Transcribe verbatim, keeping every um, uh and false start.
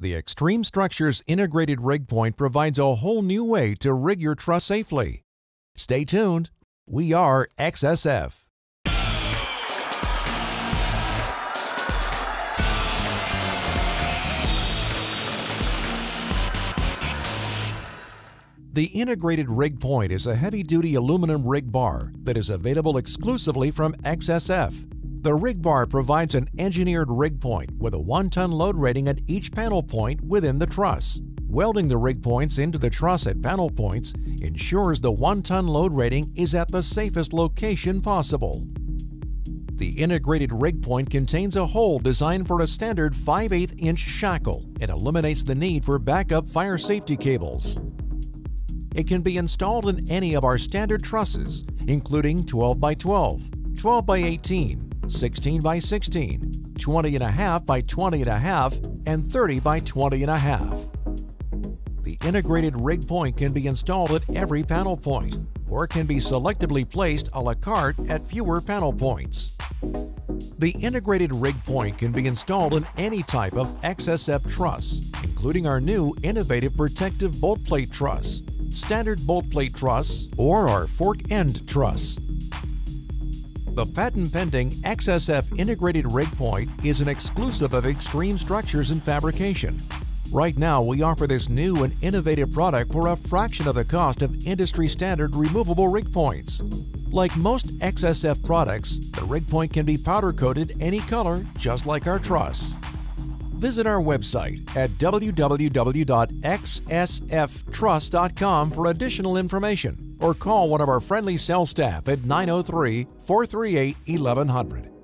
The Xtreme Structures Integrated Rig Point provides a whole new way to rig your truss safely. Stay tuned. We are X S F. The Integrated Rig Point is a heavy-duty aluminum rig bar that is available exclusively from X S F. The rig bar provides an engineered rig point with a one ton load rating at each panel point within the truss. Welding the rig points into the truss at panel points ensures the one ton load rating is at the safest location possible. The integrated rig point contains a hole designed for a standard five eighths inch shackle and eliminates the need for backup fire safety cables. It can be installed in any of our standard trusses, including twelve by twelve, twelve by eighteen, sixteen by sixteen, twenty and a half by twenty and a half, and thirty by twenty and a half. The integrated rig point can be installed at every panel point, or can be selectively placed a la carte at fewer panel points. The integrated rig point can be installed in any type of X S F truss, including our new innovative protective bolt plate truss, standard bolt plate truss, or our fork end truss. The patent-pending X S F Integrated Rig Point is an exclusive of Xtreme Structures and Fabrication. Right now, we offer this new and innovative product for a fraction of the cost of industry-standard removable rig points. Like most X S F products, the rig point can be powder-coated any color, just like our truss. Visit our website at w w w dot x s f truss dot com for additional information, or call one of our friendly sales staff at nine oh three, four three eight, eleven hundred.